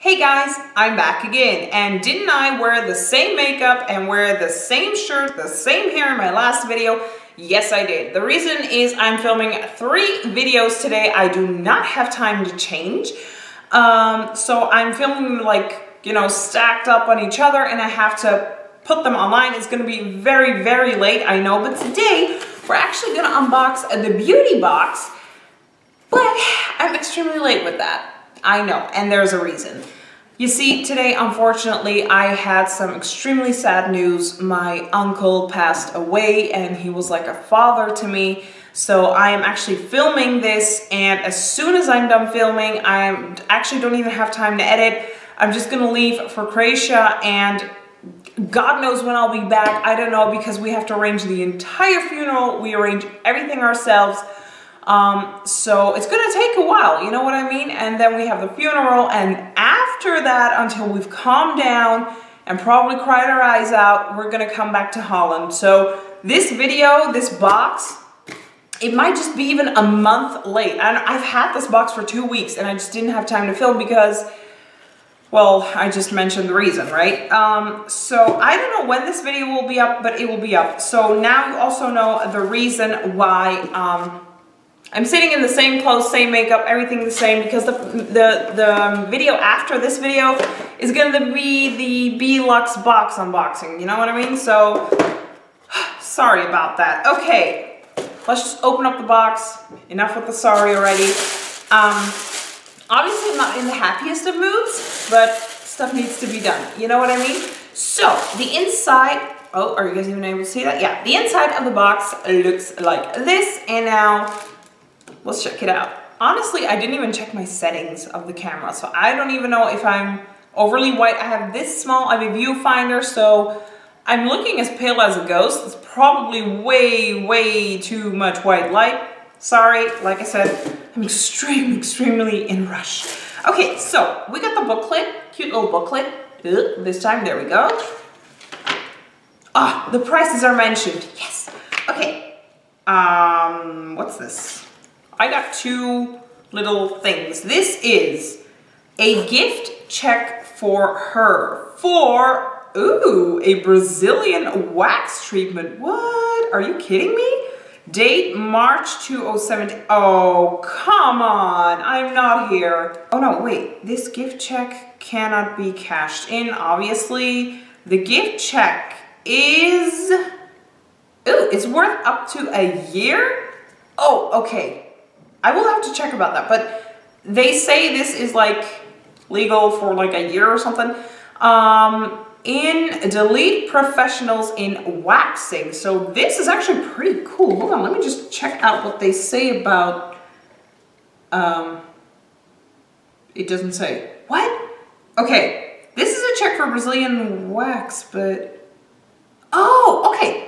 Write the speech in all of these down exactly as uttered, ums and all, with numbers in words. Hey guys, I'm back again, and didn't I wear the same makeup and wear the same shirt, the same hair in my last video? Yes, I did. The reason is I'm filming three videos today. I do not have time to change. Um, so I'm filming like, you know, stacked up on each other, and I have to put them online. It's gonna be very, very late, I know, but today we're actually gonna unbox the beauty box, but I'm extremely late with that. I know, and there's a reason. You see, today, unfortunately, I had some extremely sad news. My uncle passed away, and he was like a father to me. So I am actually filming this, and as soon as I'm done filming, I actually don't even have time to edit. I'm just gonna leave for Croatia, and God knows when I'll be back. I don't know, because we have to arrange the entire funeral. We arrange everything ourselves. Um, so it's gonna take a while, you know what I mean? And then we have the funeral, and after that, until we've calmed down and probably cried our eyes out, we're gonna come back to Holland. So this video, this box, it might just be even a month late. And I've had this box for two weeks and I just didn't have time to film because, well, I just mentioned the reason, right? Um, so I don't know when this video will be up, but it will be up. So now you also know the reason why, um, I'm sitting in the same clothes, same makeup, everything the same, because the the, the video after this video is going to be the B Lux box unboxing, you know what I mean? So, sorry about that. Okay, let's just open up the box. Enough with the sorry already. Um, obviously I'm not in the happiest of moods, but stuff needs to be done, you know what I mean? So, the inside, oh, are you guys even able to see that? Yeah, the inside of the box looks like this, and now let's check it out. Honestly, I didn't even check my settings of the camera, so I don't even know if I'm overly white. I have this small, I have a viewfinder, so I'm looking as pale as a ghost. It's probably way, way too much white light. Sorry, like I said, I'm extremely, extremely in rush. Okay, so we got the booklet, cute little booklet. Ugh, this time, there we go. Ah, the prices are mentioned, yes. Okay, um, what's this? I got two little things. This is a gift check for her for, ooh, a Brazilian wax treatment. What? Are you kidding me? Date March two thousand seventeen. Oh, come on. I'm not here. Oh, no, wait. This gift check cannot be cashed in, obviously. The gift check is, ooh, it's worth up to a year? Oh, okay. I will have to check about that, but they say this is like legal for like a year or something. Um, in Delete professionals in waxing. So this is actually pretty cool. Hold on, let me just check out what they say about, um, it doesn't say. What? Okay, this is a check for Brazilian wax, but, oh, okay.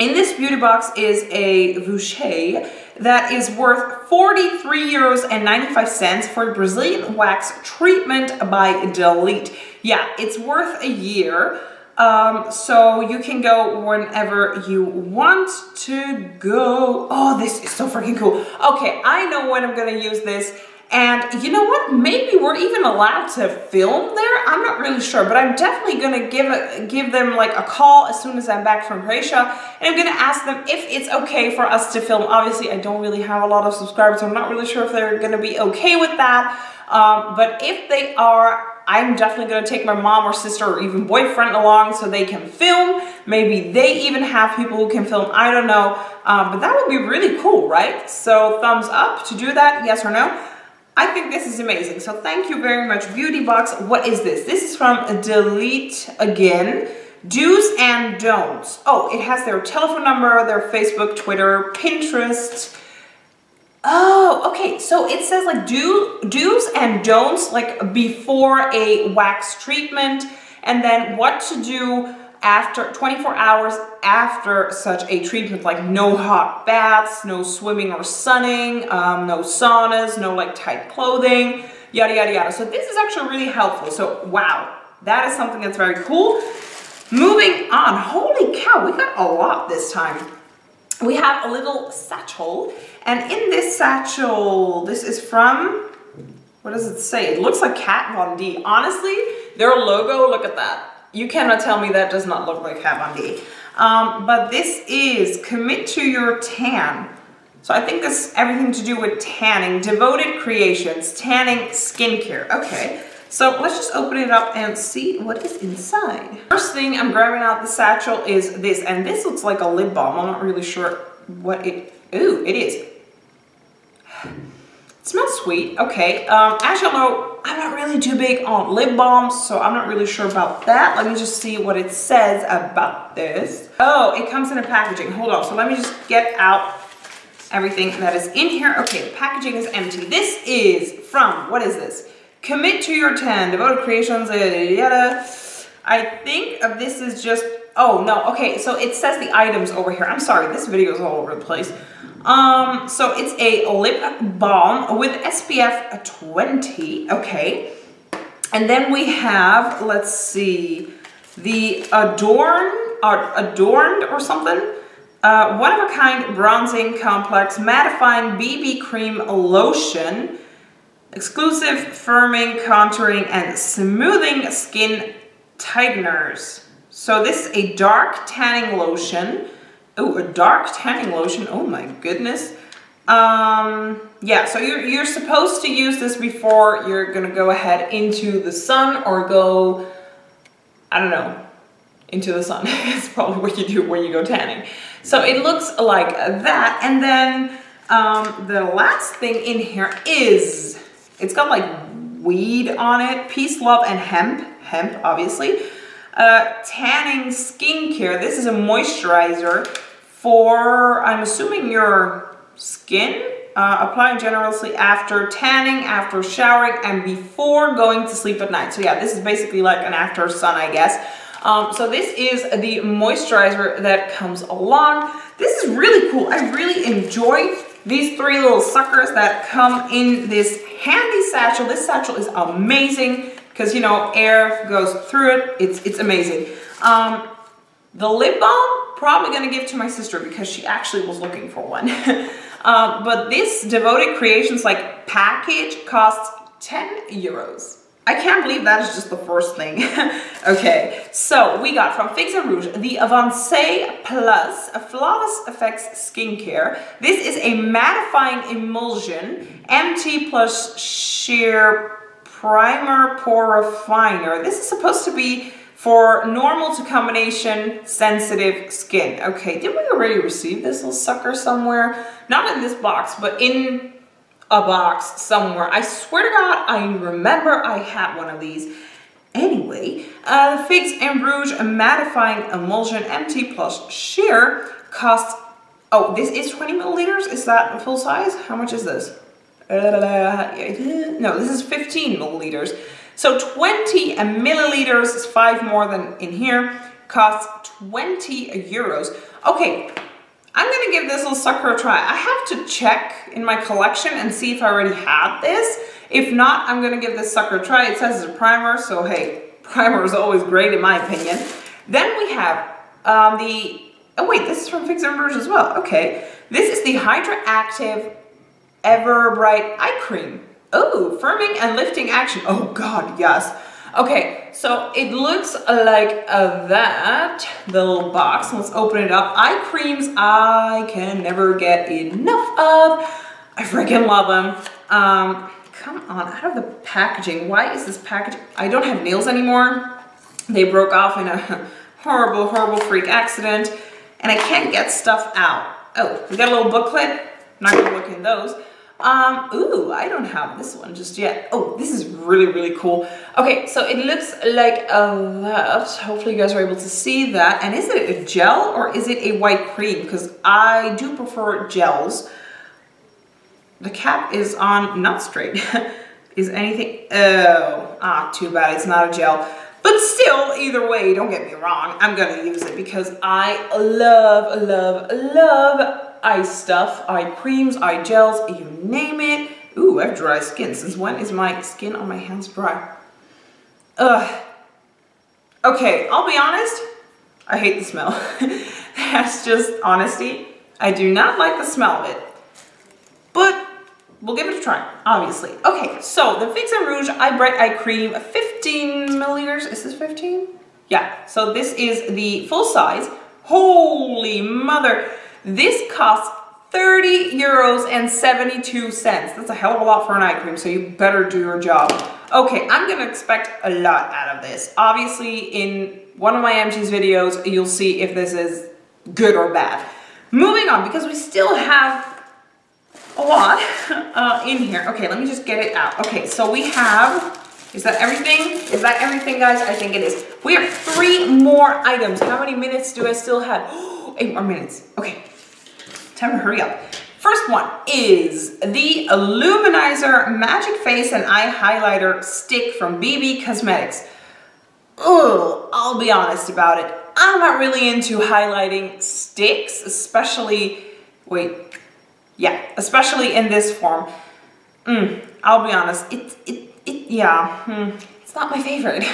In this beauty box is a voucher that is worth forty-three euros and ninety-five cents for Brazilian wax treatment by Delete. Yeah, it's worth a year. Um, so you can go whenever you want to go. Oh, this is so freaking cool. Okay, I know when I'm gonna use this. And you know what? Maybe we're even allowed to film there. I'm not really sure, but I'm definitely gonna give a, give them like a call as soon as I'm back from Croatia, and I'm gonna ask them if it's okay for us to film. Obviously, I don't really have a lot of subscribers, so I'm not really sure if they're gonna be okay with that. Um, but if they are, I'm definitely gonna take my mom or sister or even boyfriend along so they can film. Maybe they even have people who can film, I don't know. Uh, but that would be really cool, right? So thumbs up to do that, yes or no? I think this is amazing, so thank you very much, Beauty Box. What is this? This is from Delete again. Do's and don'ts. Oh, it has their telephone number, their Facebook, Twitter, Pinterest. Oh, okay, so it says like do, do's and don'ts, like before a wax treatment, and then what to do after twenty-four hours after such a treatment, like no hot baths, no swimming or sunning, um, no saunas, no like tight clothing, yada, yada, yada. So this is actually really helpful. So wow, that is something that's very cool. Moving on, holy cow, we got a lot this time. We have a little satchel, and in this satchel, this is from What does it say? It looks like Kat Von D. Honestly, their logo, look at that. You cannot tell me that does not look like Kat Von D. Um, but this is Commit to Your Tan. So I think this is everything to do with tanning. Devoted Creations, tanning skincare. Okay, so let's just open it up and see what is inside. First thing I'm grabbing out the satchel is this, and this looks like a lip balm. I'm not really sure what it, ooh, it is. It smells sweet, okay. Um, actually, I'm not really too big on lip balms, so I'm not really sure about that. Let me just see what it says about this. Oh, it comes in a packaging, hold on. So let me just get out everything that is in here. Okay, the packaging is empty. This is from, what is this? Commit to Your Tan, Devoted Creations, yada, yada, yada. I think this is just, oh no, okay, so it says the items over here. I'm sorry, this video is all over the place. Um, so it's a lip balm with S P F twenty, okay. And then we have, let's see, the Adorn, or Adorned or something. Uh, one-of-a-kind bronzing complex mattifying B B cream lotion, exclusive firming, contouring, and smoothing skin tighteners. So this is a dark tanning lotion. Oh, a dark tanning lotion. Oh my goodness. Um, yeah, so you're, you're supposed to use this before you're gonna go ahead into the sun or go, I don't know, into the sun. It's probably what you do when you go tanning. So it looks like that. And then um, the last thing in here is, it's got like weed on it, peace, love, and hemp. Hemp, obviously. Uh, tanning skincare. This is a moisturizer for, I'm assuming, your skin. Uh, applying generously after tanning, after showering, and before going to sleep at night. So yeah, this is basically like an after sun, I guess. Um, so this is the moisturizer that comes along. This is really cool. I really enjoy these three little suckers that come in this handy satchel. This satchel is amazing because, you know, air goes through it. It's, it's amazing. Um, the lip balm, probably gonna give to my sister because she actually was looking for one. um, but this Devoted Creations like package costs ten euros. I can't believe that is just the first thing. Okay, so we got from Fix and Rouge the Avancée Plus Flawless Effects Skincare. This is a mattifying emulsion, M T plus sheer primer pore refiner. This is supposed to be for normal to combination sensitive skin. Okay, did we already receive this little sucker somewhere? Not in this box, but in a box somewhere. I swear to God, I remember I had one of these. Anyway, uh, the Fix and Rouge Mattifying Emulsion M T Plus Sheer costs, oh, this is twenty milliliters? Is that full size? How much is this? No, this is fifteen milliliters. So twenty milliliters is five more than in here, costs twenty euros. Okay. I'm gonna give this little sucker a try. I have to check in my collection and see if I already had this. If not, I'm gonna give this sucker a try. It says it's a primer, so hey, primer is always great in my opinion. Then we have um, the, oh wait, this is from Fix and Rouge as well, okay. This is the Hydra Active Ever Bright Eye Cream. Oh, firming and lifting action. Oh God, yes. Okay, so it looks like uh, that, the little box. Let's open it up. Eye creams I can never get enough of. I freaking love them. Um, come on, out of the packaging. Why is this package? I don't have nails anymore. They broke off in a horrible, horrible freak accident, and I can't get stuff out. Oh, we got a little booklet. I'm not gonna look in those. Um, ooh, I don't have this one just yet. Oh, this is really, really cool. Okay, so it looks like a that. Hopefully you guys are able to see that. And is it a gel or is it a white cream? Because I do prefer gels. The cap is on, not straight. Is anything, oh, ah, too bad, it's not a gel. But still, either way, don't get me wrong, I'm gonna use it because I love, love, love eye stuff, eye creams, eye gels, you name it. Ooh, I have dry skin. Since when is my skin on my hands dry? Ugh. Okay, I'll be honest. I hate the smell. That's just honesty. I do not like the smell of it. But we'll give it a try, obviously. Okay, so the Fix and Rouge Eye Bright Eye Cream, fifteen milliliters. Is this fifteen? Yeah, so this is the full size. Holy mother. This costs thirty euros and seventy-two cents. That's a hell of a lot for an eye cream, so you better do your job. Okay, I'm gonna expect a lot out of this. Obviously, in one of my M T's videos, you'll see if this is good or bad. Moving on, because we still have a lot uh, in here. Okay, let me just get it out. Okay, so we have, is that everything? Is that everything, guys? I think it is. We have three more items. How many minutes do I still have? Eight more minutes. Okay, time to hurry up. First one is the Luminizer Magic Face and Eye Highlighter Stick from B B Cosmetics. Oh, I'll be honest about it. I'm not really into highlighting sticks, especially, wait, yeah, especially in this form. Mm, I'll be honest, it, it, it yeah, mm, it's not my favorite.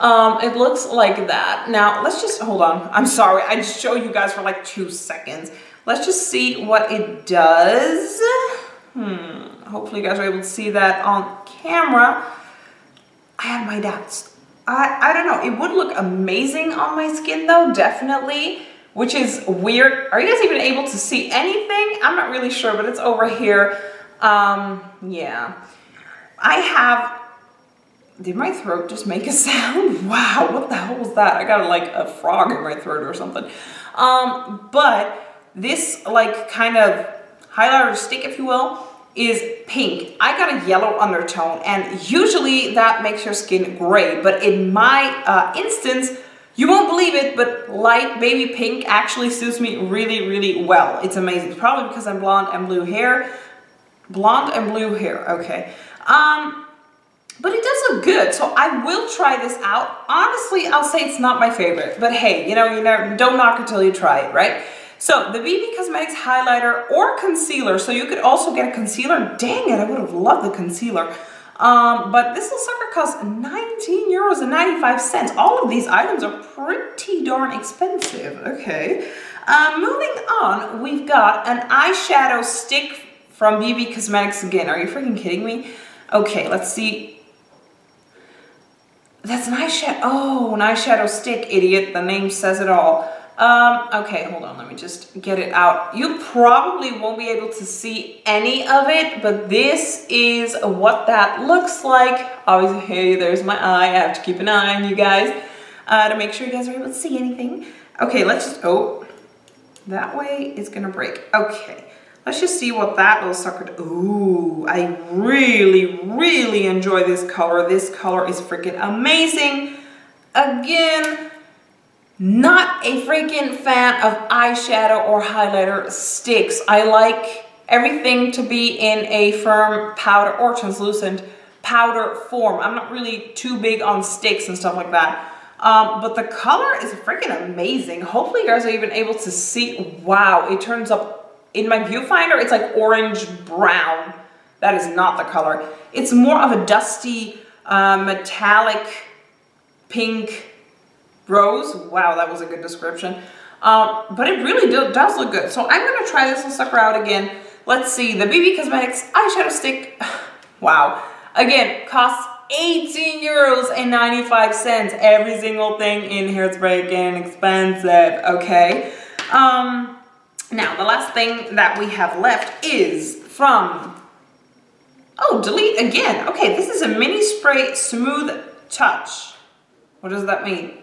um, it looks like that. Now, let's just, hold on, I'm sorry, I just showed you guys for like two seconds. Let's just see what it does. Hmm, hopefully you guys are able to see that on camera. I have my doubts. I, I don't know, it would look amazing on my skin though, definitely, which is weird. Are you guys even able to see anything? I'm not really sure, but it's over here. Um, yeah. I have, did my throat just make a sound? Wow, what the hell was that? I got like a frog in my throat or something. Um, but this like kind of highlighter stick, if you will, is pink. I got a yellow undertone, and usually that makes your skin gray, but in my uh, instance, you won't believe it, but light baby pink actually suits me really, really well. It's amazing, probably because I'm blonde and blue hair. Blonde and blue hair, okay. Um, but it does look good, so I will try this out. Honestly, I'll say it's not my favorite, but hey, you know, you never, don't knock it till you try it, right? So, the B B Cosmetics highlighter or concealer. So, you could also get a concealer. Dang it, I would have loved the concealer. Um, but this little sucker costs nineteen euros and ninety-five cents. All of these items are pretty darn expensive. Okay. Um, moving on, we've got an eyeshadow stick from B B Cosmetics again. Are you freaking kidding me? Okay, let's see. That's an eyeshadow. Oh, an eyeshadow stick, idiot. The name says it all. Um, okay, hold on, let me just get it out. You probably won't be able to see any of it, but this is what that looks like. Obviously, hey, there's my eye. I have to keep an eye on you guys uh, to make sure you guys are able to see anything. Okay, let's just, oh, that way is gonna break. Okay, let's just see what that little sucker, ooh, I really, really enjoy this color. This color is freaking amazing. Again, not a freaking fan of eyeshadow or highlighter sticks. I like everything to be in a firm powder or translucent powder form. I'm not really too big on sticks and stuff like that. Um, but the color is freaking amazing. Hopefully you guys are even able to see. Wow, it turns up in my viewfinder, it's like orange brown. That is not the color. It's more of a dusty, uh, metallic pink rose. Wow, that was a good description. Um, but it really do, does look good. So I'm gonna try this little sucker out again. Let's see, the B B Cosmetics eyeshadow stick. Wow. Again, costs eighteen euros and ninety-five cents. Every single thing in here is freaking expensive, okay? Um, now, the last thing that we have left is from, oh, Delete again. Okay, this is a mini spray smooth touch. What does that mean?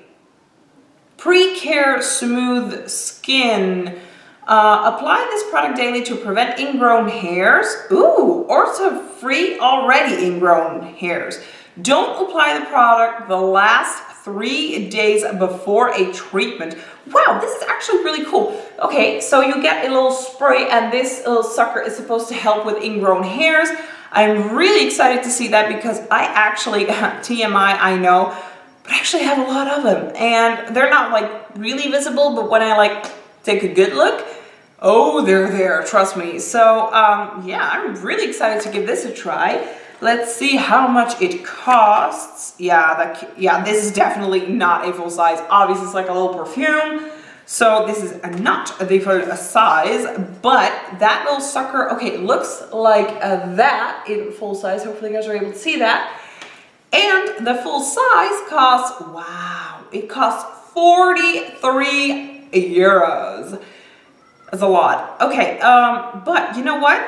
Pre-care smooth skin. Uh, apply this product daily to prevent ingrown hairs. Ooh, or to free already ingrown hairs. Don't apply the product the last three days before a treatment. Wow, this is actually really cool. Okay, so you get a little spray, and this little sucker is supposed to help with ingrown hairs. I'm really excited to see that because I actually, T M I, I know, but I actually have a lot of them, and they're not like really visible, but when I like take a good look, oh, they're there, trust me. So um, yeah, I'm really excited to give this a try. Let's see how much it costs. Yeah, that, yeah, this is definitely not a full size. Obviously, it's like a little perfume. So this is not the full size, but that little sucker, okay, it looks like uh, that in full size. Hopefully you guys are able to see that. And the full size costs, wow, it costs forty-three euros. That's a lot. Okay, um, but you know what?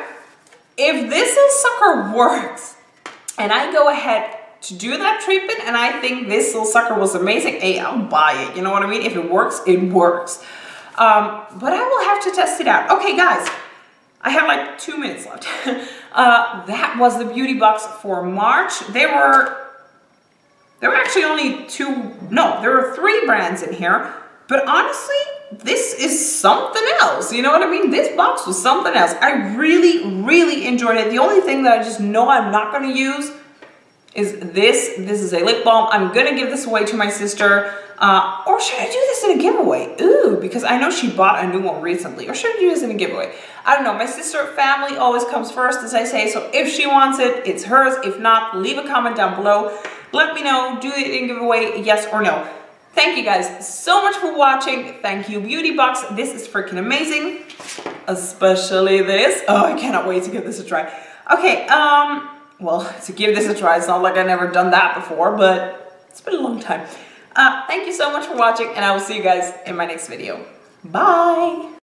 If this little sucker works, and I go ahead to do that treatment, and I think this little sucker was amazing, hey, I'll buy it. You know what I mean? If it works, it works. Um, but I will have to test it out. Okay, guys, I have like two minutes left. uh, that was the beauty box for March. There were, there were actually only two, no, there were three brands in here. But honestly, this is something else. You know what I mean? This box was something else. I really, really enjoyed it. The only thing that I just know I'm not going to use is this. This is a lip balm. I'm gonna give this away to my sister. Uh, or should I do this in a giveaway? Ooh, because I know she bought a new one recently. Or should I do this in a giveaway? I don't know. My sister family always comes first, as I say. So if she wants it, it's hers. If not, leave a comment down below. Let me know. Do it in a giveaway, yes or no. Thank you guys so much for watching. Thank you, Beauty Box. This is freaking amazing. Especially this. Oh, I cannot wait to give this a try. Okay, um... well, to give this a try, it's not like I've never done that before, but it's been a long time. Uh, thank you so much for watching, and I will see you guys in my next video. Bye!